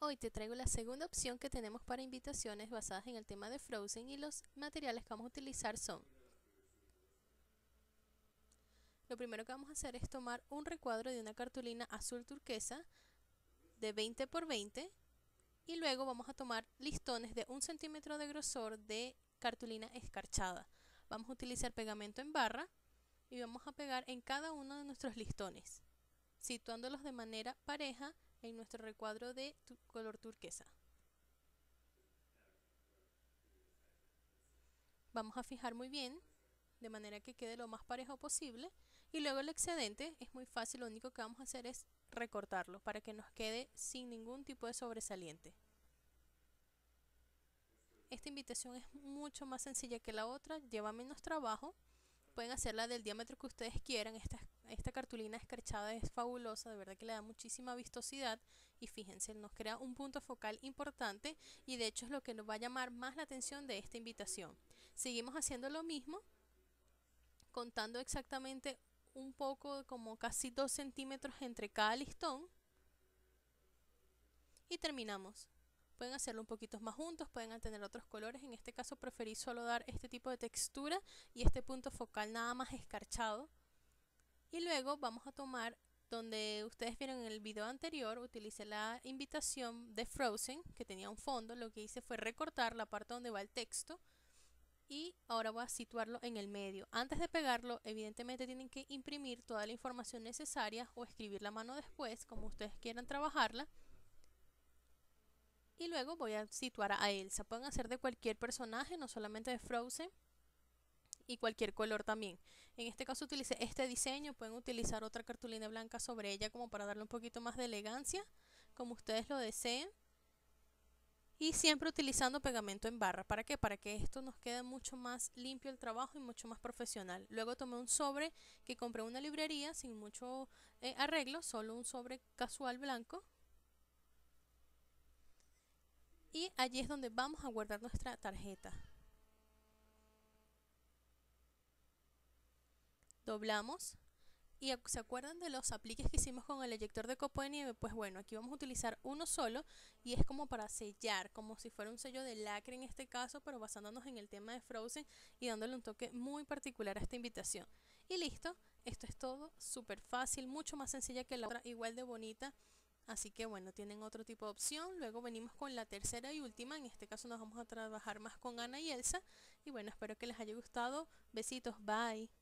Hoy te traigo la segunda opción que tenemos para invitaciones basadas en el tema de Frozen, y los materiales que vamos a utilizar son: lo primero que vamos a hacer es tomar un recuadro de una cartulina azul turquesa de 20 x 20, y luego vamos a tomar listones de 1 centímetro de grosor de cartulina escarchada. Vamos a utilizar pegamento en barra y vamos a pegar en cada uno de nuestros listones, situándolos de manera pareja en nuestro recuadro de color turquesa. Vamos a fijar muy bien, de manera que quede lo más parejo posible, y luego el excedente es muy fácil, lo único que vamos a hacer es recortarlo para que nos quede sin ningún tipo de sobresaliente. Esta invitación es mucho más sencilla que la otra, lleva menos trabajo. Pueden hacerla del diámetro que ustedes quieran. Esta cartulina escarchada es fabulosa, de verdad que le da muchísima vistosidad, y fíjense, nos crea un punto focal importante, y de hecho es lo que nos va a llamar más la atención de esta invitación. Seguimos haciendo lo mismo, contando exactamente un poco, como casi 2 centímetros entre cada listón, y terminamos. Pueden hacerlo un poquito más juntos, pueden tener otros colores. En este caso preferí solo dar este tipo de textura y este punto focal nada más escarchado. Y luego vamos a tomar, donde ustedes vieron en el video anterior, utilicé la invitación de Frozen que tenía un fondo. Lo que hice fue recortar la parte donde va el texto, y ahora voy a situarlo en el medio. Antes de pegarlo, evidentemente tienen que imprimir toda la información necesaria o escribirla a mano después, como ustedes quieran trabajarla. Y luego voy a situar a Elsa. Pueden hacer de cualquier personaje, no solamente de Frozen, y cualquier color también. En este caso utilicé este diseño, pueden utilizar otra cartulina blanca sobre ella como para darle un poquito más de elegancia, como ustedes lo deseen. Y siempre utilizando pegamento en barra. ¿Para qué? Para que esto nos quede mucho más limpio el trabajo y mucho más profesional. Luego tomé un sobre que compré en una librería sin mucho arreglo, solo un sobre casual blanco. Y allí es donde vamos a guardar nuestra tarjeta. Doblamos. Y ¿se acuerdan de los apliques que hicimos con el eyector de copo de nieve? Pues bueno, aquí vamos a utilizar uno solo, y es como para sellar, como si fuera un sello de lacre en este caso, pero basándonos en el tema de Frozen y dándole un toque muy particular a esta invitación. Y listo, esto es todo, súper fácil, mucho más sencilla que la otra, igual de bonita. Así que bueno, tienen otro tipo de opción. Luego venimos con la tercera y última. En este caso nos vamos a trabajar más con Ana y Elsa. Y bueno, espero que les haya gustado. Besitos, bye.